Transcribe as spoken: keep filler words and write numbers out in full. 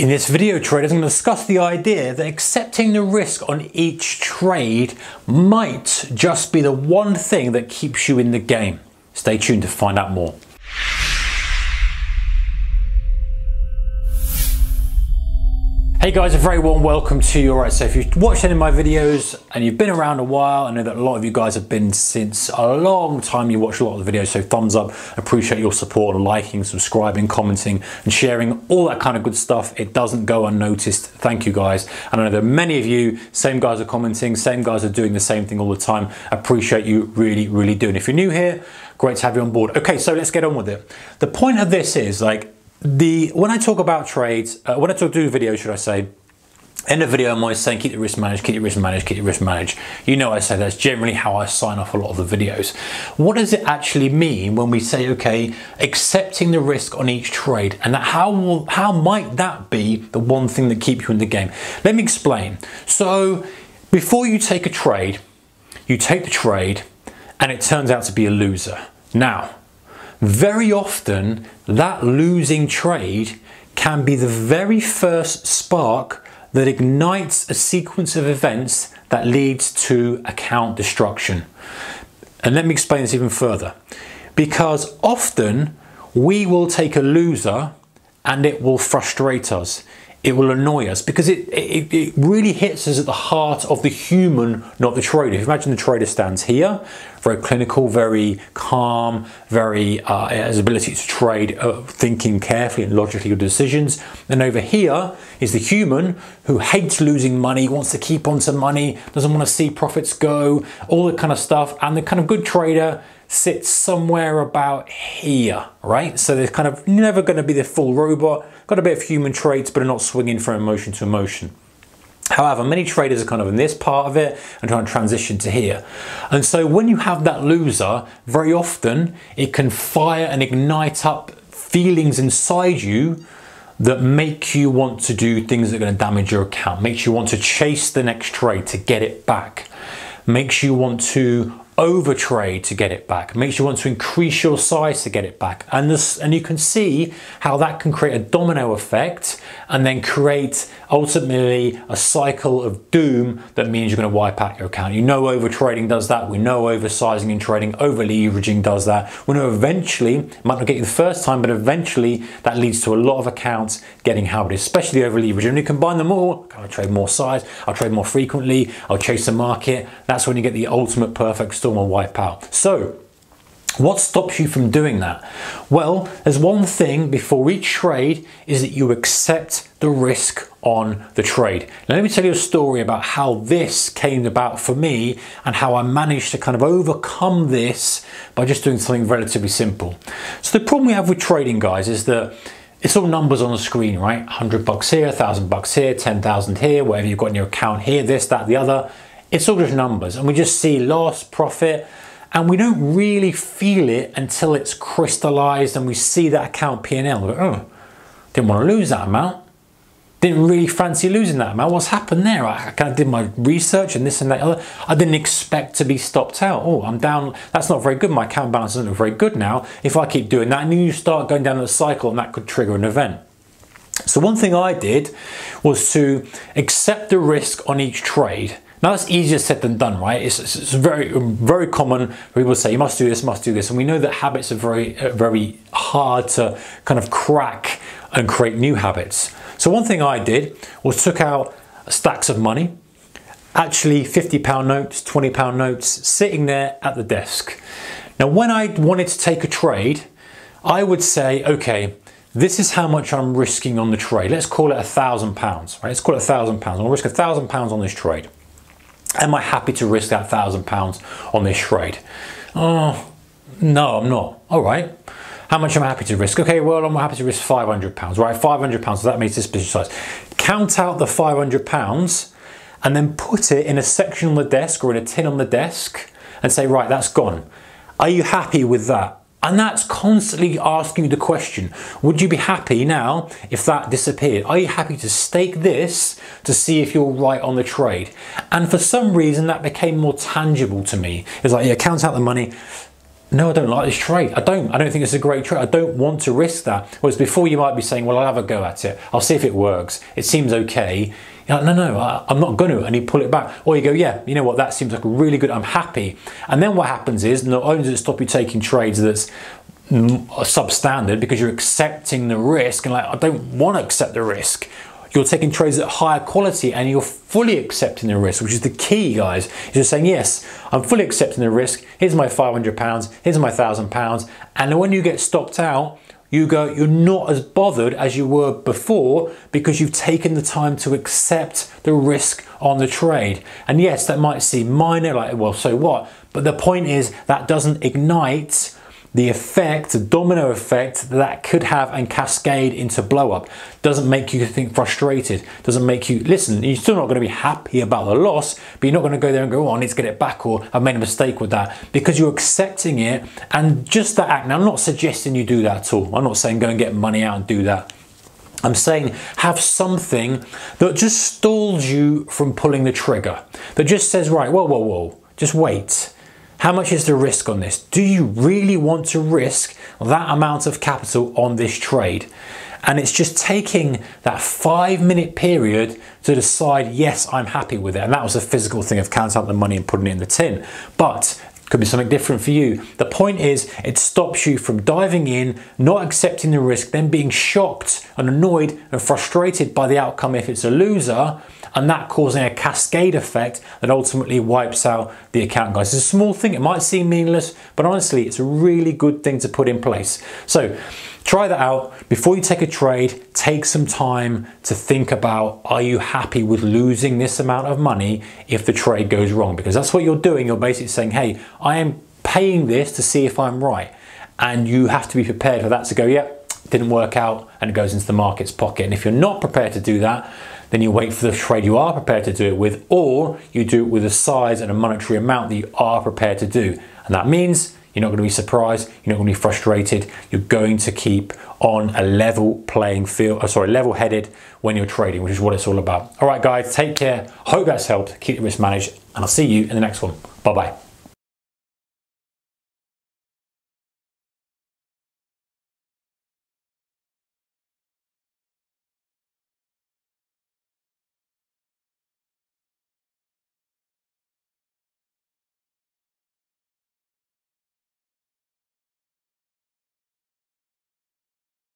In this video, traders, I'm going to discuss the idea that accepting the risk on each trade might just be the one thing that keeps you in the game. Stay tuned to find out more. Hey guys, a very warm welcome to you. All right, so if you've watched any of my videos and you've been around a while, I know that a lot of you guys have been since a long time. You watch a lot of the videos, so thumbs up, appreciate your support, liking, subscribing, commenting and sharing, all that kind of good stuff. It doesn't go unnoticed. Thank you guys. And I know that many of you, same guys are commenting, same guys are doing the same thing all the time. Appreciate you, really, really do. And if you're new here, great to have you on board. Okay, so let's get on with it. The point of this is like, The, when I talk about trades, uh, when I talk, do videos, should I say, in the video I'm always saying keep the risk managed, keep the risk managed, keep the risk managed. You know I say that's generally how I sign off a lot of the videos. What does it actually mean when we say, okay, accepting the risk on each trade, and that how, will, how might that be the one thing that keeps you in the game? Let me explain. So before you take a trade, you take the trade and it turns out to be a loser. Now, very often that losing trade can be the very first spark that ignites a sequence of events that leads to account destruction. And let me explain this even further, because often we will take a loser and it will frustrate us. It will annoy us because it, it, it really hits us at the heart of the human, not the trader. If you imagine the trader stands here, very clinical, very calm, very uh, his ability to trade, uh, thinking carefully and logically your decisions. And over here is the human who hates losing money, wants to keep on some money, doesn't want to see profits go, all that kind of stuff. And the kind of good trader sits somewhere about here, right? So there's kind of never going to be the full robot, got a bit of human traits, but are not swinging from emotion to emotion. However, many traders are kind of in this part of it and trying to transition to here. And so when you have that loser, very often it can fire and ignite up feelings inside you that make you want to do things that are going to damage your account, makes you want to chase the next trade to get it back, makes you want to overtrade to get it back, makes you want to increase your size to get it back. And this, and you can see how that can create a domino effect and then create ultimately a cycle of doom that means you're going to wipe out your account. You know, overtrading does that. We know oversizing and trading, over leveraging does that. We know eventually, might not get you the first time, but eventually that leads to a lot of accounts getting hammered, especially over leveraging. And you combine them all, I'll trade more size, I'll trade more frequently, I'll chase the market. That's when you get the ultimate perfect storm. Will wipe out. So what stops you from doing that? Well, there's one thing before each trade is that you accept the risk on the trade. Now, let me tell you a story about how this came about for me and how I managed to kind of overcome this by just doing something relatively simple. So the problem we have with trading, guys, is that it's all numbers on the screen, right? a hundred bucks here, a thousand bucks here, ten thousand here, whatever you've got in your account here, this, that, the other. It's all just numbers, and we just see loss, profit, and we don't really feel it until it's crystallized and we see that account P and L. We're like, oh, didn't want to lose that amount. Didn't really fancy losing that amount. What's happened there? I kind of did my research and this and that other. I didn't expect to be stopped out. Oh, I'm down. That's not very good. My account balance isn't very good now. If I keep doing that, and you start going down the cycle, and that could trigger an event. So one thing I did was to accept the risk on each trade. Now that's easier said than done, right? It's, it's, it's very, very common for people to say, you must do this, must do this. And we know that habits are very, very hard to kind of crack and create new habits. So one thing I did was took out stacks of money, actually fifty pound notes, twenty pound notes, sitting there at the desk. Now, when I wanted to take a trade, I would say, okay, this is how much I'm risking on the trade. Let's call it a thousand pounds, right? Let's call it a thousand pounds. I'll risk a thousand pounds on this trade. Am I happy to risk that thousand pounds on this trade? Oh, no, I'm not. All right. How much am I happy to risk? Okay, well, I'm happy to risk five hundred pounds, right? five hundred pounds, so that makes this business size. Count out the five hundred pounds and then put it in a section on the desk or in a tin on the desk and say, right, that's gone. Are you happy with that? And that's constantly asking you the question, would you be happy now if that disappeared? Are you happy to stake this to see if you're right on the trade? And for some reason that became more tangible to me. It's like, yeah, count out the money, no, I don't like this trade. I don't. I don't think it's a great trade. I don't want to risk that. Whereas before you might be saying, well, I'll have a go at it. I'll see if it works. It seems okay. You're like, no, no, I, I'm not going to. And you pull it back. Or you go, yeah, you know what? That seems like a really good, I'm happy. And then what happens is not only does it stop you taking trades that's substandard because you're accepting the risk and like, I don't want to accept the risk. You're taking trades at higher quality and you're fully accepting the risk, which is the key, guys. You're saying, yes, I'm fully accepting the risk. Here's my five hundred pounds, here's my one thousand pounds. And when you get stopped out, you go, you're not as bothered as you were before because you've taken the time to accept the risk on the trade. And yes, that might seem minor, like, well, so what? But the point is that doesn't ignite the effect, the domino effect that could have and cascade into blow up. Doesn't make you think frustrated, doesn't make you, listen, you're still not gonna be happy about the loss, but you're not gonna go there and go, oh, I need to get it back, or I've made a mistake with that, because you're accepting it, and just that act. Now, I'm not suggesting you do that at all. I'm not saying go and get money out and do that. I'm saying have something that just stalls you from pulling the trigger, that just says, right, whoa, whoa, whoa, just wait. How much is the risk on this? Do you really want to risk that amount of capital on this trade? And it's just taking that five minute period to decide, yes, I'm happy with it. And that was a physical thing of counting out the money and putting it in the tin. But it could be something different for you. The point is, it stops you from diving in, not accepting the risk, then being shocked and annoyed and frustrated by the outcome if it's a loser, and that causing a cascade effect that ultimately wipes out the account, guys. It's a small thing, it might seem meaningless, but honestly, it's a really good thing to put in place. So try that out. Before you take a trade, take some time to think about, are you happy with losing this amount of money if the trade goes wrong? Because that's what you're doing. You're basically saying, hey, I am paying this to see if I'm right. And you have to be prepared for that to go, yep, didn't work out, and it goes into the market's pocket. And if you're not prepared to do that, then you wait for the trade you are prepared to do it with, or you do it with a size and a monetary amount that you are prepared to do. And that means you're not going to be surprised, you're not going to be frustrated, you're going to keep on a level playing field, or sorry, level-headed when you're trading, which is what it's all about. All right, guys, take care. Hope that's helped. Keep the risk managed, and I'll see you in the next one. Bye-bye.